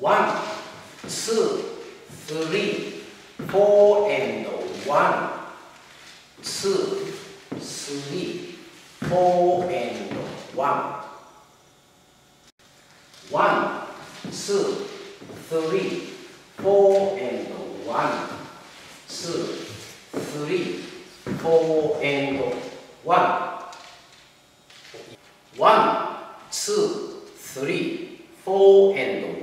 1, 2, 3, 4 and 1, 2, 3, 4 and 1, 1, 2, 3, 4 and 1, 2, 3, 4 and 1, 1, 2, 3, 4 and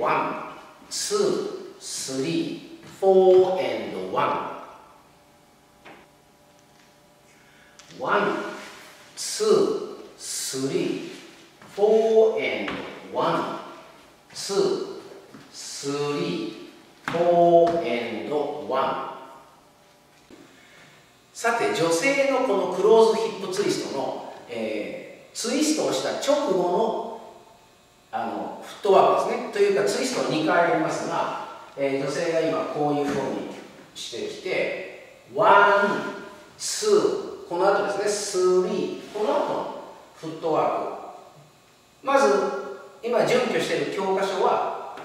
1, 2, 3, 4 and 1, 1, 2, 3, 4 and 1, 2, 3, 4 and 1。さて、女性のこのクローズヒップツイストの、ツイストをした直後の、フットワークですね。というかツイストは2回ありますが、女性が今こういうふうにしてきて、1、2、この後ですね、3、この後のフットワーク。まず今準拠している教科書は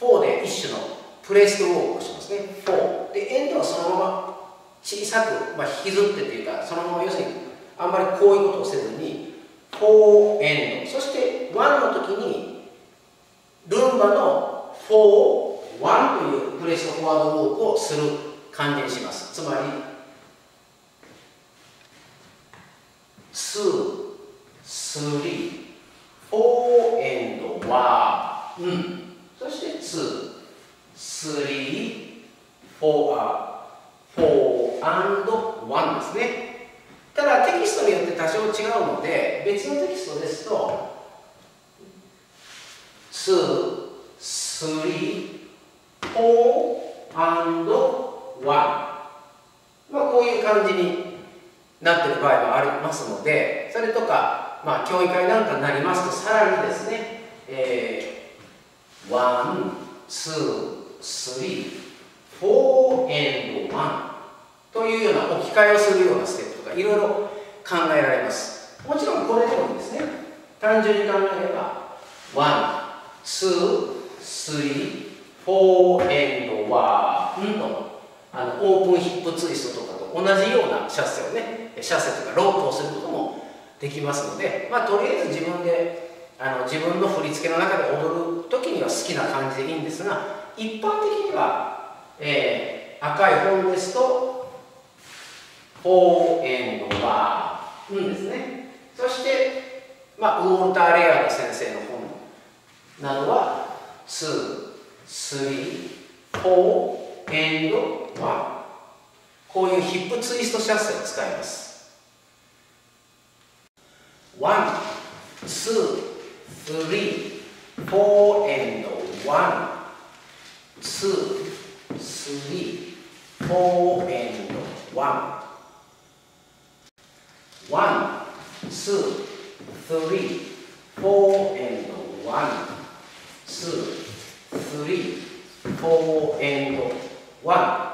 4で一種のプレイスウォークをしますね。4でエンドはそのまま小さく、引きずってというか、そのまま要するにあんまりこういうことをせずに4エンド、そして1の時にルンバの4-1というプレスフォワードウォークをする感じにします。つまり2、3、4エンド1、そして2、3、4&1 ですね。ただテキストによって多少違うので、別のテキストですと2、3、4&1、こういう感じになっている場合もありますので、それとか、競技会なんかになりますとさらにですね、1、2、3、4&1というような置き換えをするようなステップとかいろいろ考えられます。もちろんこれでもいいですね。単純に考えれば 1、2、3、4 and 1 のオープンヒップツイストとかと同じようなシャッセをね、シャッセとかロープをすることもできますので、とりあえず自分で自分の振り付けの中で踊る時には好きな感じでいいんですが、一般的には、赤い本ですと4エンド1ですね。そして、ウォーターレアード先生の本などは2、3、4エンド1、こういうヒップツイストシャッセを使います。1、2、3、4エンド1、2、3、4エンド1、1、2、3、4 and 1、2、3、4 and 1。